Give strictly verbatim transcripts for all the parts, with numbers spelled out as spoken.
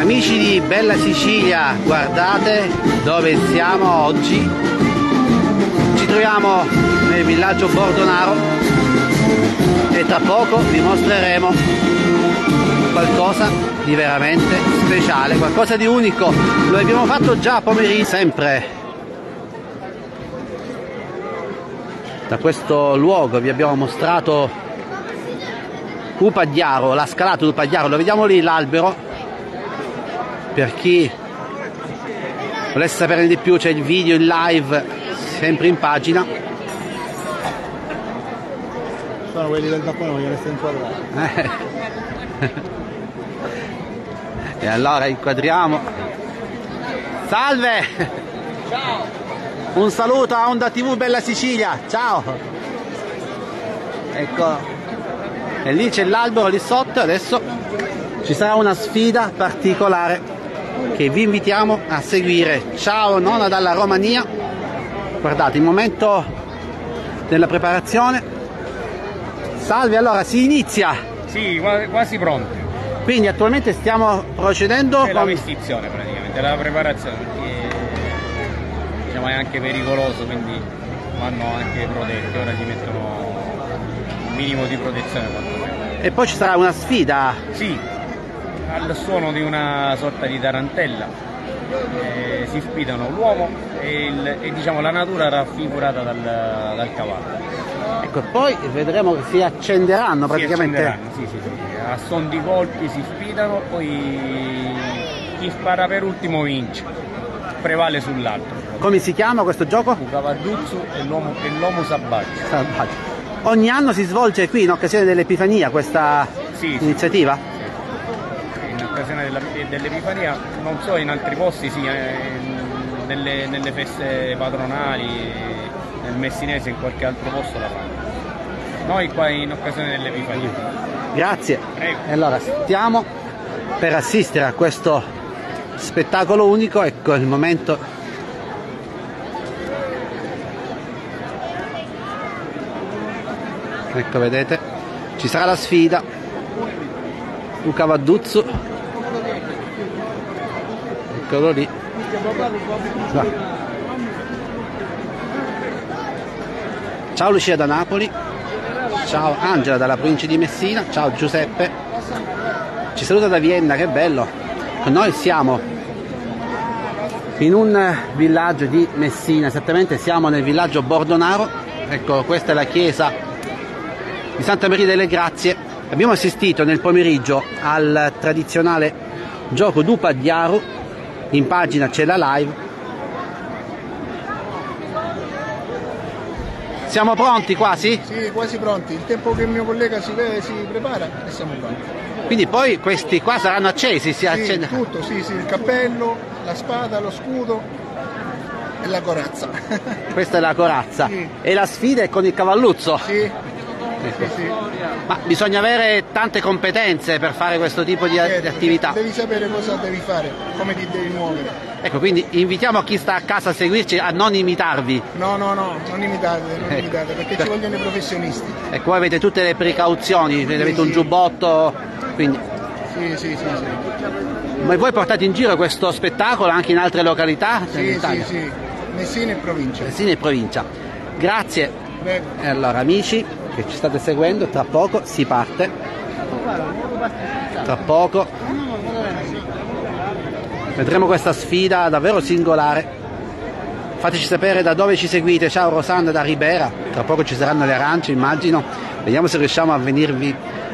Amici di Bella Sicilia, guardate dove siamo oggi. Ci troviamo nel villaggio Bordonaro e tra poco vi mostreremo qualcosa di veramente speciale, qualcosa di unico. Lo abbiamo fatto già a pomeriggio, sempre. Da questo luogo vi abbiamo mostrato U Pagghiaru, la scalata di U Pagghiaru, lo vediamo lì l'albero. Per chi volesse saperne di più c'è il video in live, sempre in pagina. Sono quelli del Giappone, vogliono essere inquadrati. E allora inquadriamo. Salve! Ciao! Un saluto a Onda tivù Bella Sicilia, ciao! Ecco, e lì c'è l'albero lì sotto, adesso ci sarà una sfida particolare che vi invitiamo a seguire. Ciao nonna dalla Romania, guardate il momento della preparazione. Salve, allora si inizia! Sì, quasi pronti. Quindi attualmente stiamo procedendo... È la vestizione praticamente, la preparazione. Ma è anche pericoloso, quindi vanno anche protetti, ora gli mettono un minimo di protezione quantomeno. E poi ci sarà una sfida? Sì, al suono di una sorta di tarantella, eh, si sfidano l'uomo e, il, e diciamo la natura raffigurata dal, dal cavallo. Ecco, poi vedremo che si accenderanno praticamente. Si accenderanno, sì, sì, sì. A son di colpi si sfidano, poi chi spara per ultimo vince, prevale sull'altro. Come si chiama questo gioco? Il cavadduzzu e l'omu sabbaggiu. Ogni anno si svolge qui in occasione dell'Epifania questa sì, iniziativa? Sì. In occasione dell'Epifania, dell non so in altri posti, sì, eh, nelle, nelle feste patronali, nel Messinese, in qualche altro posto la fanno. Noi qua in occasione dell'Epifania. Grazie. Prego. E allora stiamo per assistere a questo spettacolo unico, ecco il momento... Ecco, vedete, ci sarà la sfida, un cavadduzzu, eccolo lì. Va. Ciao Lucia da Napoli, ciao Angela dalla provincia di Messina, ciao Giuseppe, ci saluta da Vienna, che bello. Noi siamo in un villaggio di Messina, esattamente siamo nel villaggio Bordonaro, ecco questa è la chiesa di Santa Maria delle Grazie. Abbiamo assistito nel pomeriggio al tradizionale gioco d'U Pagghiaru, in pagina c'è la live. Siamo pronti quasi? Sì, quasi pronti, il tempo che il mio collega si, si prepara e siamo pronti. Quindi poi questi qua saranno accesi? Si sì, accende... tutto, sì, sì, il cappello, la spada, lo scudo e la corazza. Questa è la corazza, sì. E la sfida è con il cavalluzzo? Sì. Ecco. Sì, sì. Ma bisogna avere tante competenze per fare questo tipo di, certo, di attività. Devi sapere cosa devi fare, come ti devi muovere. Ecco, quindi invitiamo chi sta a casa a seguirci a non imitarvi. No, no, no, non imitate, non ecco. imitate perché ecco. ci vogliono i professionisti. Ecco, voi avete tutte le precauzioni, sì, avete sì. un giubbotto, quindi... Sì, sì, sì, sì. Ma voi portate in giro questo spettacolo anche in altre località? Sì, sì, sì, Messina e provincia. Messina e provincia. Grazie. Prego. E allora, amici... che ci state seguendo, tra poco si parte, tra poco vedremo questa sfida davvero singolare. Fateci sapere da dove ci seguite. Ciao Rosanna da Ribera, tra poco ci saranno le arance immagino, vediamo se riusciamo a venirvi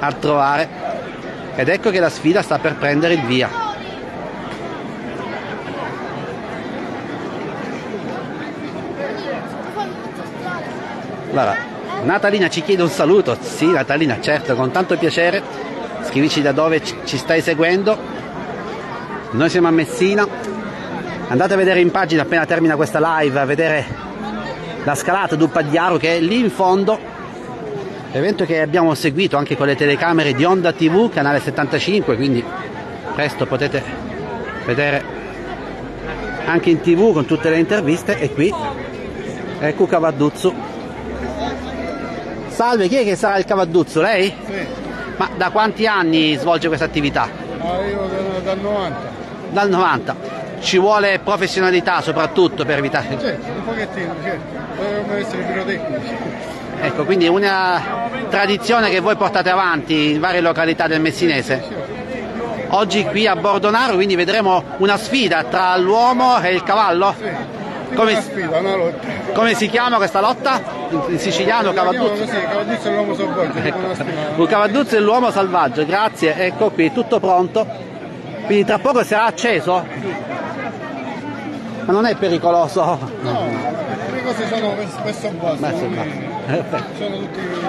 a trovare. Ed ecco che la sfida sta per prendere il via. Allora Natalina ci chiede un saluto. Sì Natalina, certo, con tanto piacere. Scrivici da dove ci stai seguendo. Noi siamo a Messina. Andate a vedere in pagina appena termina questa live, a vedere la scalata d'U Pagghiaru che è lì in fondo. Evento che abbiamo seguito anche con le telecamere di Onda tivù, canale settantacinque, quindi presto potete vedere anche in tivù con tutte le interviste. E qui ecco cavadduzzu. Salve, chi è che sarà il cavadduzzo? Lei? Sì. Ma da quanti anni svolge questa attività? Ma io dal novanta. Dal novanta. Ci vuole professionalità soprattutto per evitare... Certo, un pochettino, certo. Dobbiamo essere pirotecnici. Ecco, quindi è una tradizione che voi portate avanti in varie località del Messinese. Oggi qui a Bordonaro quindi vedremo una sfida tra l'uomo e il cavallo. Sì, come, una sfida, una lotta. Come si chiama questa lotta? In, in siciliano cavadduzzu. Sì, cavadduzzu e l'uomo selvaggio. Ecco. Cavadduzzu e l'uomo selvaggio, grazie, ecco qui, tutto pronto. Quindi tra poco sarà acceso? Ma non è pericoloso? No, le cose sono spesso basse.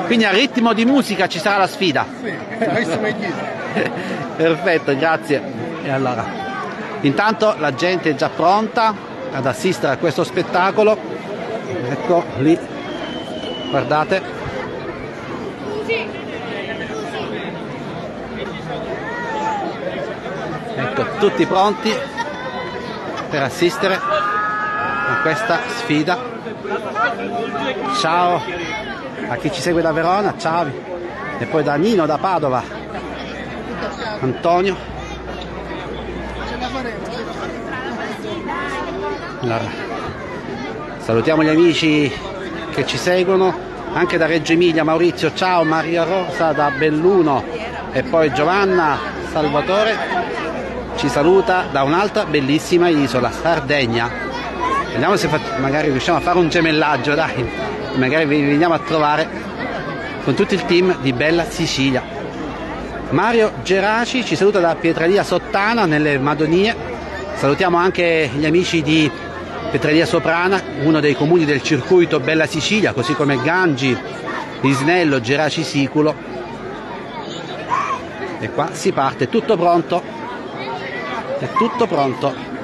Quindi a ritmo di musica ci sarà la sfida. Sì, questo mi dice. Perfetto, grazie. E allora, intanto la gente è già pronta ad assistere a questo spettacolo. Ecco lì, guardate. Ecco, tutti pronti per assistere a questa sfida. Ciao a chi ci segue da Verona, ciao. E poi da Nino da Padova. Antonio, allora, salutiamo gli amici che ci seguono anche da Reggio Emilia, Maurizio, ciao, Maria Rosa da Belluno e poi Giovanna, Salvatore ci saluta da un'altra bellissima isola, Sardegna. Vediamo se magari riusciamo a fare un gemellaggio, dai, magari vi veniamo a trovare con tutto il team di Bella Sicilia. Mario Geraci ci saluta da Petralia Sottana nelle Madonie, salutiamo anche gli amici di Petralia Soprana, uno dei comuni del circuito Bella Sicilia, così come Gangi, Isnello, Geraci Siculo. E qua si parte, è tutto pronto, è tutto pronto.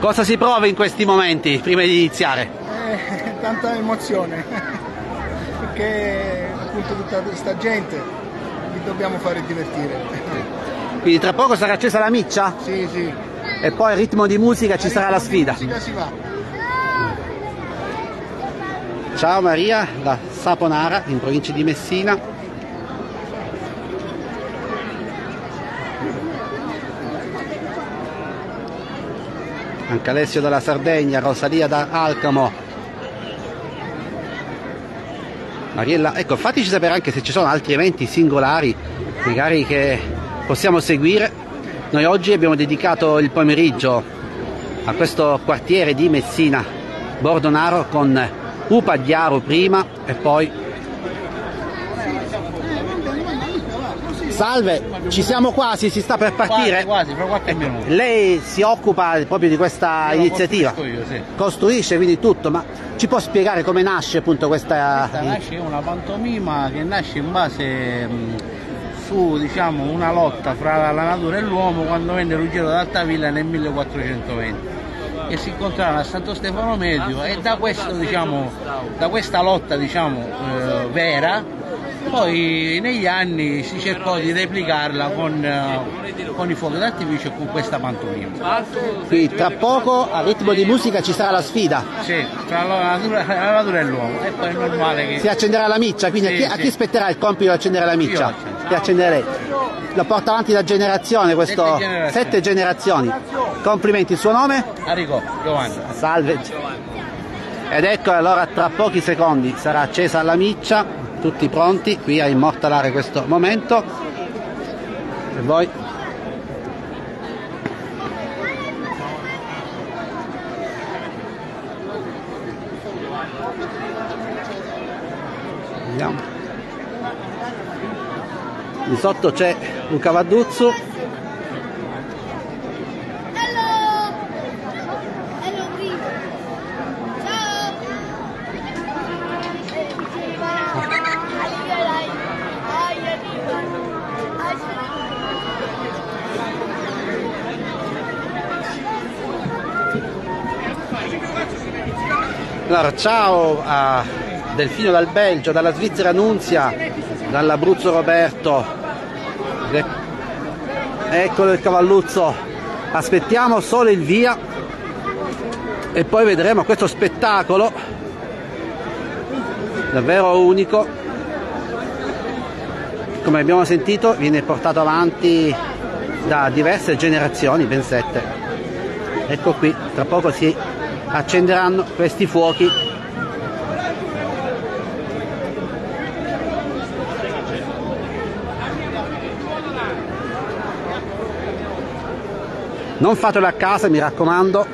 Cosa si prova in questi momenti prima di iniziare? Eh, tanta emozione, perché appunto tutta questa gente li dobbiamo fare divertire. Quindi tra poco sarà accesa la miccia? Sì, sì. E poi al ritmo di musica ci sarà la sfida. Sì, si va. Ciao Maria da Saponara in provincia di Messina. Anche Alessio dalla Sardegna, Rosalia da Alcamo, Mariella, ecco, fateci sapere anche se ci sono altri eventi singolari magari che possiamo seguire. Noi oggi abbiamo dedicato il pomeriggio a questo quartiere di Messina, Bordonaro, con U Pagghiaru prima e poi... Salve, ci siamo quasi, si sta per partire. Quasi, quasi, per qualche minuto. Lei si occupa proprio di questa iniziativa. Io, sì. Costruisce quindi tutto, ma ci può spiegare come nasce appunto questa... Questa nasce una pantomima che nasce in base mh, su diciamo, una lotta fra la natura e l'uomo quando venne Ruggero d'Altavilla nel millequattrocentoventi. Che si incontrarono a Santo Stefano Medio e da, questo, diciamo, da questa lotta diciamo, eh, vera poi negli anni si cercò di replicarla con, uh, con i fuochi d'artificio e con questa pantomima. Qui tra poco a ritmo di musica ci sarà la sfida. Sì, tra la natura, la natura e l'uomo. E poi è normale che... Si accenderà la miccia, quindi sì, a, chi, sì. a chi spetterà il compito di accendere la miccia? Ti accenderei. Lo porta avanti da generazione questo... Sette generazioni. Sette generazioni. Complimenti, il suo nome? Arrigo, Giovanni. Salve. Ed ecco allora tra pochi secondi sarà accesa la miccia. Tutti pronti qui a immortalare questo momento e voi andiamo di sotto, c'è un cavadduzzu. Allora, ciao a Delfino dal Belgio, dalla Svizzera Nunzia, dall'Abruzzo Roberto, Eccolo il cavalluzzo, aspettiamo solo il via e poi vedremo questo spettacolo davvero unico. Come abbiamo sentito, viene portato avanti da diverse generazioni, ben sette. Ecco qui, tra poco si accenderanno questi fuochi. Non fatelo a casa, mi raccomando,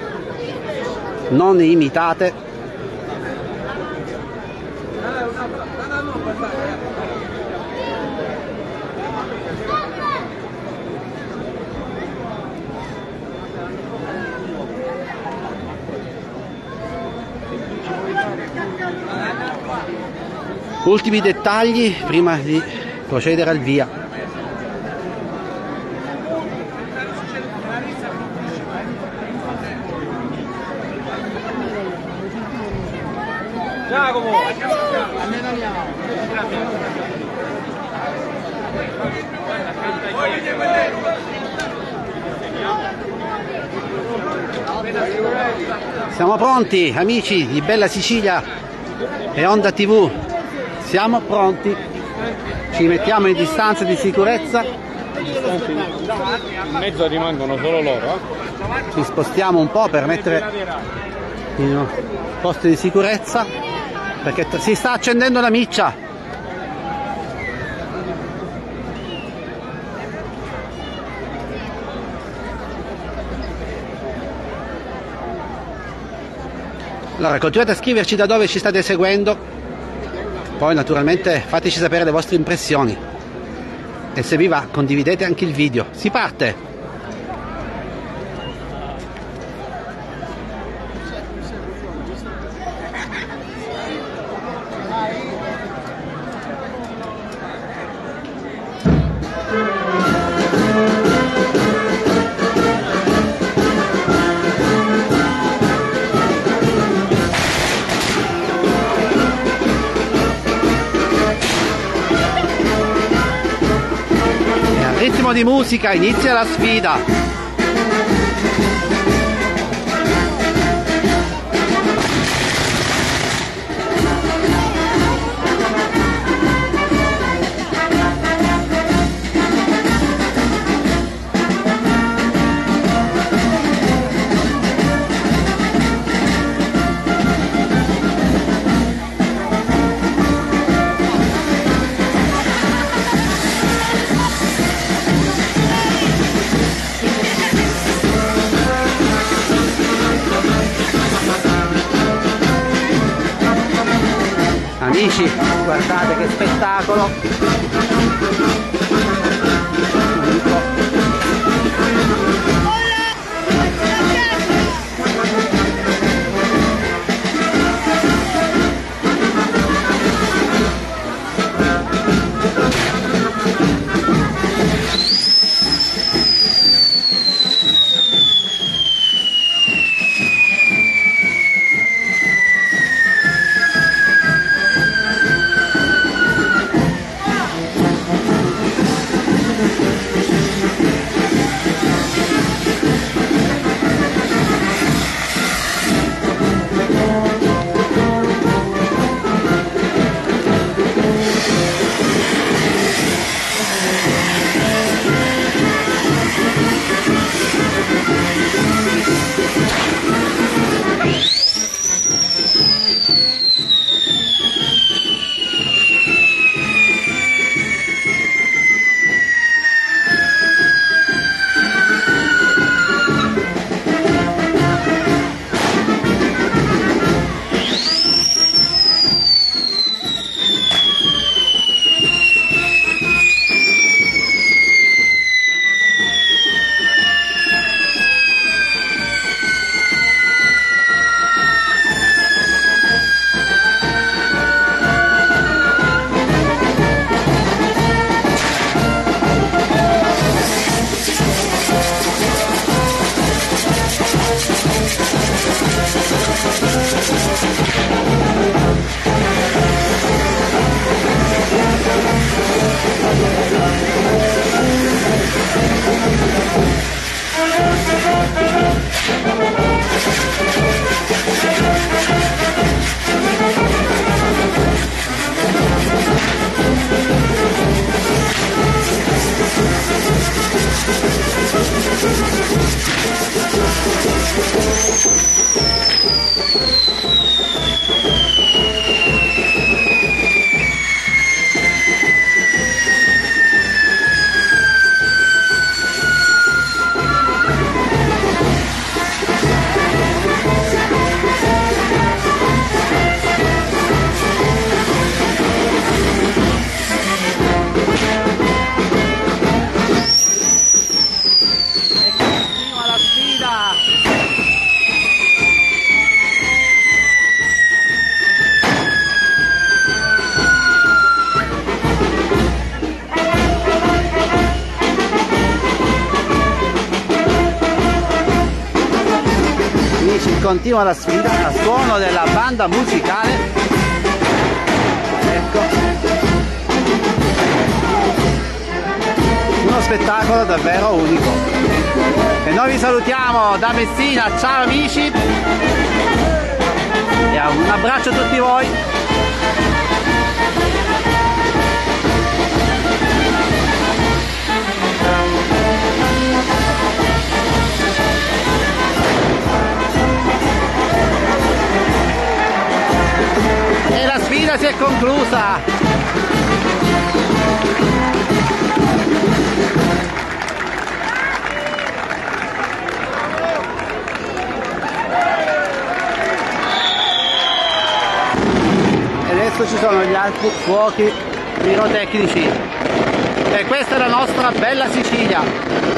non imitate. Ultimi dettagli prima di procedere al via. Siamo pronti, amici di Bella Sicilia e Onda tivù, siamo pronti, ci mettiamo in distanza di sicurezza, in mezzo rimangono solo loro, eh? Ci spostiamo un po' per mettere in un posto di sicurezza, perché si sta accendendo la miccia. Allora, continuate a scriverci da dove ci state seguendo, poi naturalmente fateci sapere le vostre impressioni e se vi va condividete anche il video. Si parte! Di musica, inizia la sfida. Amici, guardate che spettacolo! Continua la sfida a suono della banda musicale. Ecco, uno spettacolo davvero unico. E noi vi salutiamo da Messina, ciao amici, e un abbraccio a tutti voi. E la sfida si è conclusa. E adesso ci sono gli altri fuochi pirotecnici. E questa è la nostra bella Sicilia.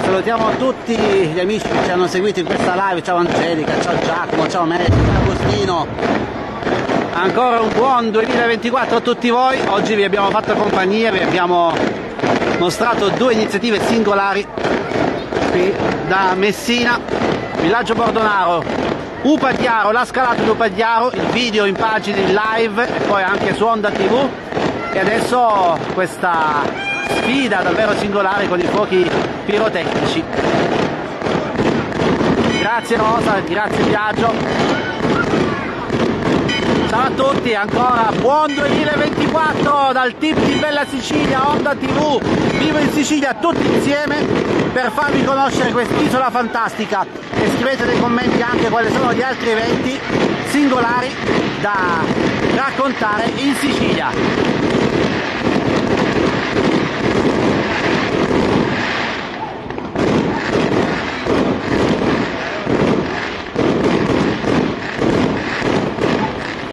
Salutiamo tutti gli amici che ci hanno seguito in questa live, ciao Angelica, ciao Giacomo, ciao Mary, ciao Agostino, ancora un buon duemilaventiquattro a tutti voi. Oggi vi abbiamo fatto compagnia, vi abbiamo mostrato due iniziative singolari qui da Messina, villaggio Bordonaro, U Pagghiaru, la scalata di U Pagghiaru, il video in pagina in live e poi anche su Onda tivù, e adesso questa sfida davvero singolare con i fuochi pirotecnici. Grazie Rosa, grazie Biagio, ciao a tutti, ancora buon duemilaventiquattro dal team di Bella Sicilia, Onda tivù, Vivo in Sicilia, tutti insieme per farvi conoscere quest'isola fantastica, e scrivete nei commenti anche quali sono gli altri eventi singolari da raccontare in Sicilia.